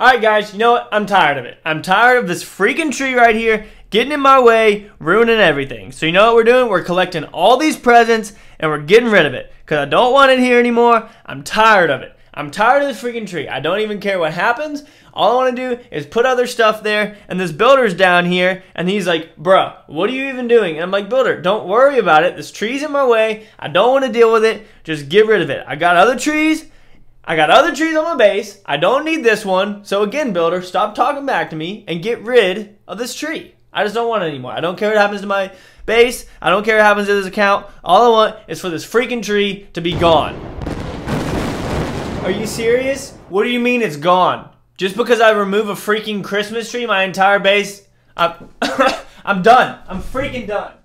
Alright guys, you know what? I'm tired of it. I'm tired of this freaking tree right here getting in my way, ruining everything. So you know what we're doing? We're collecting all these presents and we're getting rid of it because I don't want it here anymore. I'm tired of it. I'm tired of this freaking tree. I don't even care what happens. All I want to do is put other stuff there, and this builder's down here, and he's like, bruh, what are you even doing? And I'm like, builder, don't worry about it. This tree's in my way. I don't want to deal with it. Just get rid of it. I got other trees. I got other trees on my base. I don't need this one. So again, builder, stop talking back to me and get rid of this tree. I just don't want it anymore. I don't care what happens to my base. I don't care what happens to this account. All I want is for this freaking tree to be gone. Are you serious? What do you mean it's gone? Just because I remove a freaking Christmas tree, my entire base, I'm done. I'm freaking done.